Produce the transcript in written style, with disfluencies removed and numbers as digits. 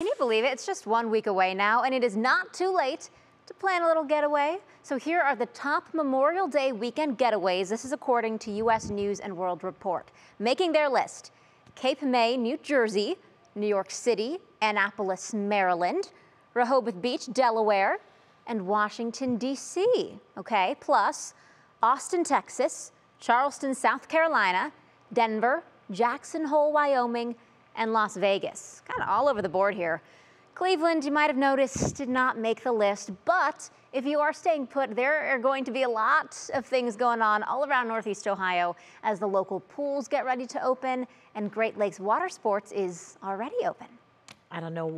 Can you believe it? It's just 1 week away now, and it is not too late to plan a little getaway. So here are the top Memorial Day weekend getaways. This is according to U.S. News and World Report. Making their list: Cape May, New Jersey; New York City; Annapolis, Maryland; Rehoboth Beach, Delaware; and Washington, D.C. Okay, plus Austin, Texas; Charleston, South Carolina; Denver; Jackson Hole, Wyoming; and Las Vegas. Kind of all over the board here. Cleveland, you might have noticed, did not make the list, but if you are staying put, there are going to be a lot of things going on all around Northeast Ohio as the local pools get ready to open and Great Lakes Water Sports is already open. I don't know.